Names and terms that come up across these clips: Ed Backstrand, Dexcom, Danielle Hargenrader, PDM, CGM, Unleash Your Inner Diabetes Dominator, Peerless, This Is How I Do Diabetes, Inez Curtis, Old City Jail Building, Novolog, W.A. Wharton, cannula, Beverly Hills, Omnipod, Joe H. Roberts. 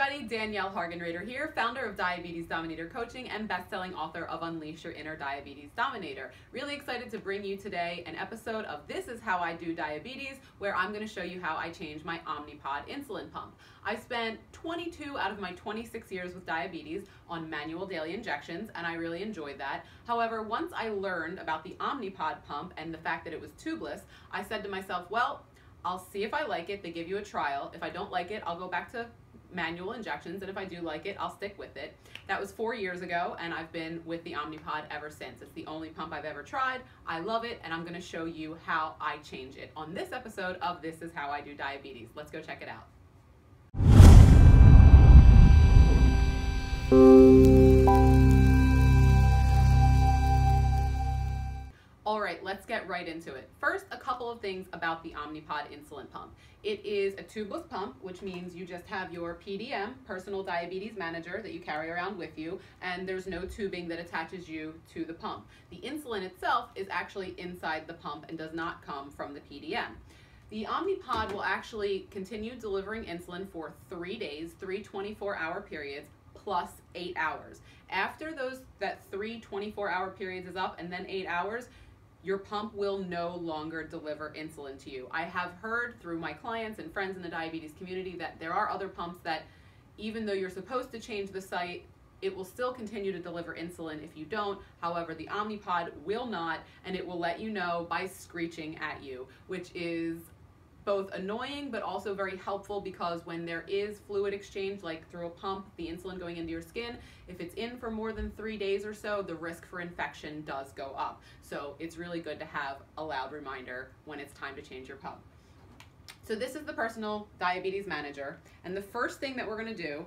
everybody, Danielle Hargenrader here, founder of Diabetes Dominator Coaching and best-selling author of Unleash Your Inner Diabetes Dominator. Really excited to bring you today an episode of This Is How I Do Diabetes, where I'm going to show you how I changed my Omnipod insulin pump. I spent 22 out of my 26 years with diabetes on manual daily injections, and I really enjoyed that. However, once I learned about the Omnipod pump and the fact that it was tubeless, I said to myself, well, I'll see if I like it. They give you a trial. If I don't like it, I'll go back to manual injections, and if I do like it, I'll stick with it. That was 4 years ago, and I've been with the Omnipod ever since. It's the only pump I've ever tried. I love it, and I'm going to show you how I change it on this episode of This Is How I Do Diabetes. Let's go check it out. Alright, let's get right into it. First, a couple of things about the Omnipod insulin pump. It is a tubeless pump, which means you just have your PDM, Personal Diabetes Manager, that you carry around with you, and there's no tubing that attaches you to the pump. The insulin itself is actually inside the pump and does not come from the PDM. The Omnipod will actually continue delivering insulin for 3 days, three 24-hour periods, plus 8 hours. After that three 24-hour periods is up and then 8 hours, your pump will no longer deliver insulin to you. I have heard through my clients and friends in the diabetes community that there are other pumps that, even though you're supposed to change the site, it will still continue to deliver insulin if you don't. However, the Omnipod will not, and it will let you know by screeching at you, which is both annoying but also very helpful, because when there is fluid exchange, like through a pump, the insulin going into your skin, if it's in for more than 3 days or so, the risk for infection does go up. So it's really good to have a loud reminder when it's time to change your pump. So this is the Personal Diabetes Manager, and the first thing that we're going to do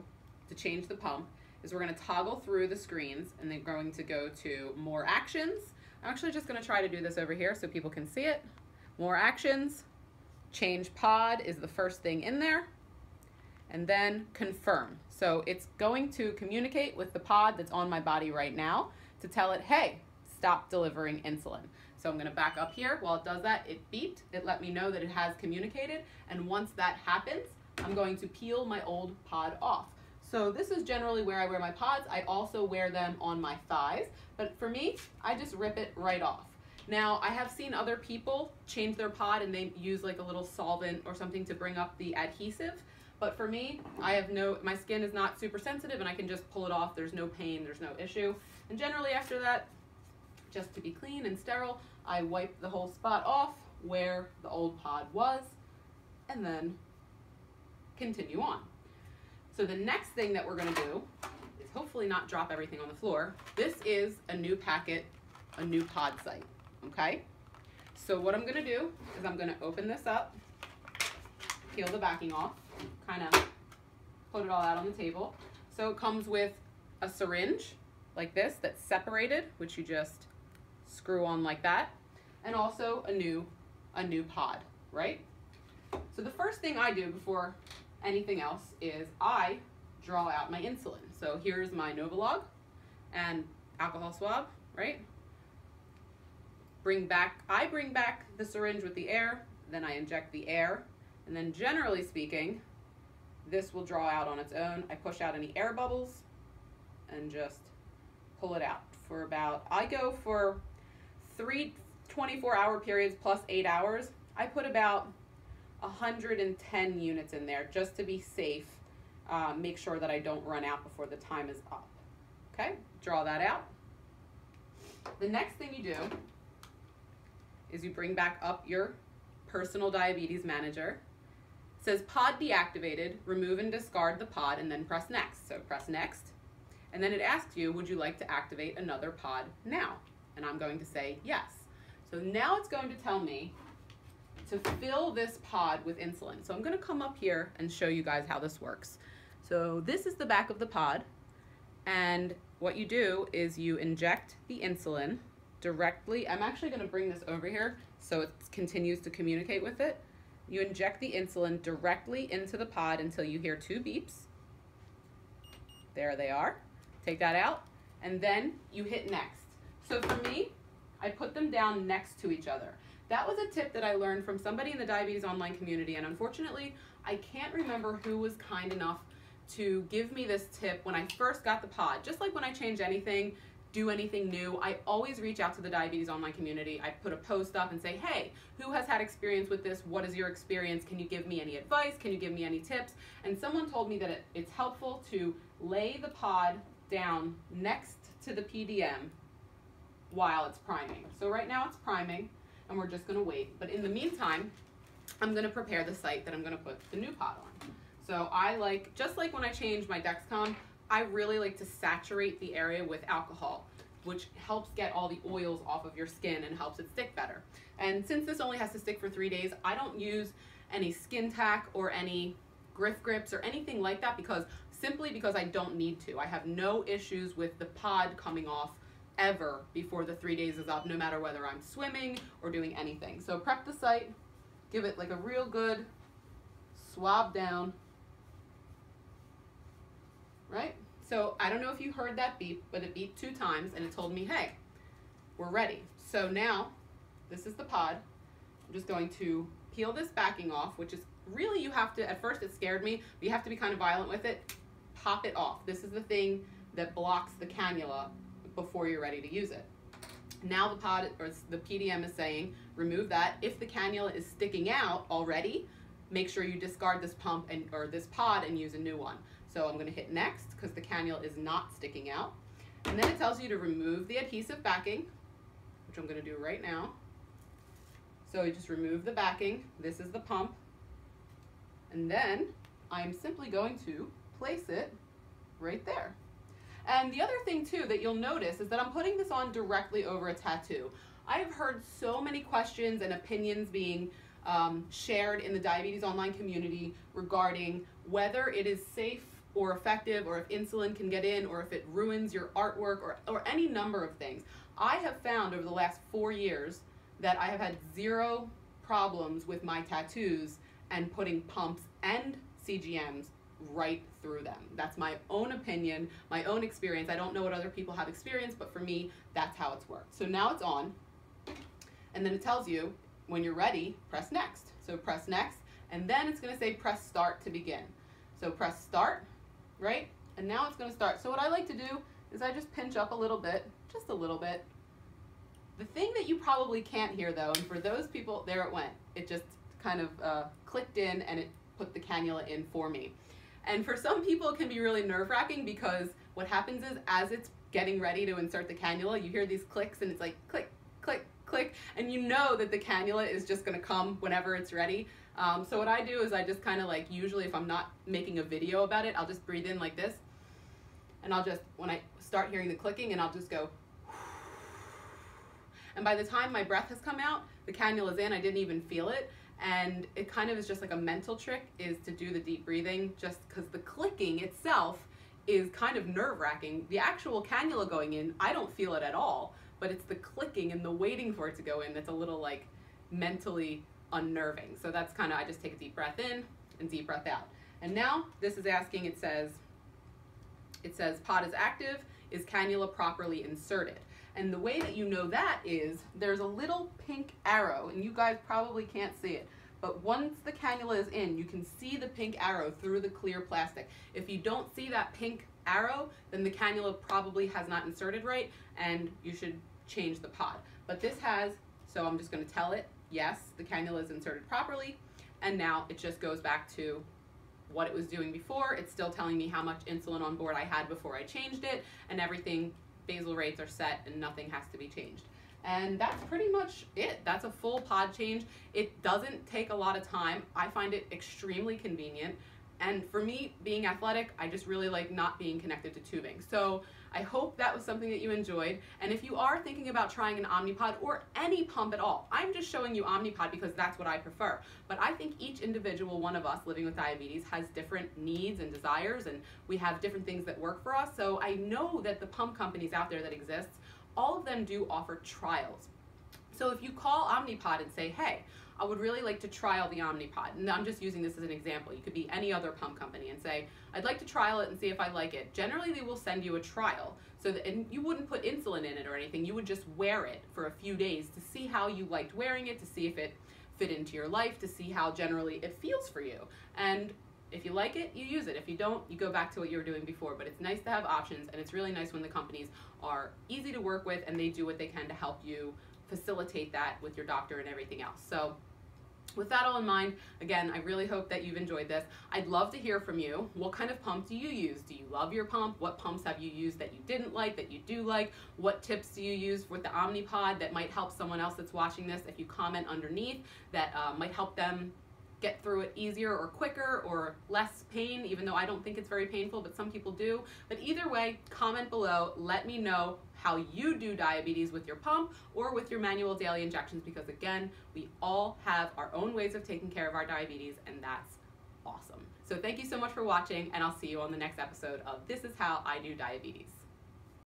to change the pump is we're going to toggle through the screens, and then going to go to More Actions. I'm actually just going to try to do this over here so people can see it. More Actions. Change pod is the first thing in there, and then confirm. So it's going to communicate with the pod that's on my body right now to tell it, hey, stop delivering insulin. So I'm going to back up here. While it does that, it beeped. It let me know that it has communicated, and once that happens, I'm going to peel my old pod off. So this is generally where I wear my pods. I also wear them on my thighs, but for me, I just rip it right off. Now, I have seen other people change their pod and they use like a little solvent or something to bring up the adhesive, but for me, my skin is not super sensitive, and I can just pull it off. There's no pain, there's no issue. And generally after that, just to be clean and sterile, I wipe the whole spot off where the old pod was, and then continue on. So the next thing that we're going to do is hopefully not drop everything on the floor. This is a new packet, a new pod site. Okay, so what I'm going to do is I'm going to open this up, peel the backing off, kind of put it all out on the table. So it comes with a syringe like this that's separated, which you just screw on like that, and also a new pod, right? So the first thing I do before anything else is I draw out my insulin. So here's my Novolog and alcohol swab, right? I bring back the syringe with the air, then I inject the air, and then generally speaking, this will draw out on its own. I push out any air bubbles and just pull it out for about, I go for three 24-hour periods plus 8 hours. I put about 110 units in there just to be safe, make sure that I don't run out before the time is up. Okay, draw that out. The next thing you do is you bring back up your Personal Diabetes Manager. It says pod deactivated, remove and discard the pod, and then press next. So press next, and then it asks you, would you like to activate another pod now? And I'm going to say yes. So now it's going to tell me to fill this pod with insulin. So I'm going to come up here and show you guys how this works. So this is the back of the pod, and what you do is you inject the insulin directly. I'm actually going to bring this over here so it continues to communicate with it. You inject the insulin directly into the pod until you hear two beeps. There they are. Take that out, and then you hit next. So for me, I put them down next to each other. That was a tip that I learned from somebody in the diabetes online community, and unfortunately, I can't remember who was kind enough to give me this tip when I first got the pod. Just like when I change anything, do anything new, I always reach out to the diabetes online community. I put a post up and say, hey, who has had experience with this? What is your experience? Can you give me any advice? Can you give me any tips? And someone told me that it's helpful to lay the pod down next to the PDM while it's priming. So right now it's priming and we're just gonna wait. But in the meantime, I'm gonna prepare the site that I'm gonna put the new pod on. So I like, just like when I change my Dexcom, I really like to saturate the area with alcohol, which helps get all the oils off of your skin and helps it stick better. And since this only has to stick for 3 days, I don't use any skin tack or any grips or anything like that because I don't need to. I have no issues with the pod coming off ever before the 3 days is up, no matter whether I'm swimming or doing anything. So prep the site, give it like a real good swab down, right? So I don't know if you heard that beep, but it beeped 2 times and it told me, hey, we're ready. So now this is the pod. I'm just going to peel this backing off, which is really, you have to, at first it scared me, but you have to be kind of violent with it. Pop it off. This is the thing that blocks the cannula before you're ready to use it. Now the pod, or the PDM, is saying, remove that. If the cannula is sticking out already, make sure you discard this pump and, or this pod, and use a new one. So I'm gonna hit next because the cannula is not sticking out. And then it tells you to remove the adhesive backing, which I'm gonna do right now. So you just remove the backing. This is the pump. And then I'm simply going to place it right there. And the other thing too that you'll notice is that I'm putting this on directly over a tattoo. I've heard so many questions and opinions being shared in the diabetes online community regarding whether it is safe or effective, or if insulin can get in, or if it ruins your artwork, or any number of things. I have found over the last 4 years that I have had 0 problems with my tattoos and putting pumps and CGMs right through them. That's my own opinion, my own experience. I don't know what other people have experienced, but for me, that's how it's worked. So now it's on, and then it tells you, when you're ready, press next. So press next, and then it's gonna say press start to begin. So press start, right? And now it's gonna start. So what I like to do is I just pinch up a little bit, just a little bit. The thing that you probably can't hear though, and for those people, there it went. It just kind of clicked in and it put the cannula in for me. And for some people it can be really nerve-wracking because what happens is as it's getting ready to insert the cannula, you hear these clicks and it's like click, click, click, and you know that the cannula is just gonna come whenever it's ready. So what I do is I just kind of like, usually if I'm not making a video about it, I'll just breathe in like this, and I'll just, when I start hearing the clicking, and I'll just go, and by the time my breath has come out, the cannula's in, I didn't even feel it. And it kind of is just like a mental trick, is to do the deep breathing, just because the clicking itself is kind of nerve-wracking. The actual cannula going in, I don't feel it at all, but it's the clicking and the waiting for it to go in that's a little like mentally unnerving. So that's kind of, I just take a deep breath in and deep breath out. And now this is asking, it says pod is active, is cannula properly inserted? And the way that you know that is there's a little pink arrow, and you guys probably can't see it, but once the cannula is in, you can see the pink arrow through the clear plastic. If you don't see that pink arrow, then the cannula probably has not inserted right, and you should change the pod. But this has, so I'm just gonna tell it, yes, the cannula is inserted properly, and now it just goes back to what it was doing before. It's still telling me how much insulin on board I had before I changed it, and everything, basal rates are set and nothing has to be changed. And that's pretty much it. That's a full pod change. It doesn't take a lot of time. I find it extremely convenient. And for me, being athletic, I just really like not being connected to tubing. So I hope that was something that you enjoyed. And if you are thinking about trying an Omnipod or any pump at all, I'm just showing you Omnipod because that's what I prefer. But I think each individual one of us living with diabetes has different needs and desires, and we have different things that work for us. So I know that the pump companies out there that exist, all of them do offer trials. So if you call Omnipod and say, hey, I would really like to trial the Omnipod, and I'm just using this as an example, you could be any other pump company, and say, I'd like to trial it and see if I like it. Generally, they will send you a trial, so that, and you wouldn't put insulin in it or anything, you would just wear it for a few days to see how you liked wearing it, to see if it fit into your life, to see how generally it feels for you. And If you like it, you use it. If you don't, you go back to what you were doing before. But it's nice to have options, and it's really nice when the companies are easy to work with and they do what they can to help you facilitate that with your doctor and everything else. So with that all in mind, again, I really hope that you've enjoyed this. I'd love to hear from you. What kind of pump do you use? Do you love your pump? What pumps have you used that you didn't like, that you do like? What tips do you use with the Omnipod that might help someone else that's watching this? If you comment underneath, that might help them get through it easier or quicker or less pain, even though I don't think it's very painful, but some people do. But either way, comment below, let me know how you do diabetes with your pump or with your manual daily injections, because again, we all have our own ways of taking care of our diabetes, and that's awesome. So thank you so much for watching, and I'll see you on the next episode of This Is How I Do Diabetes.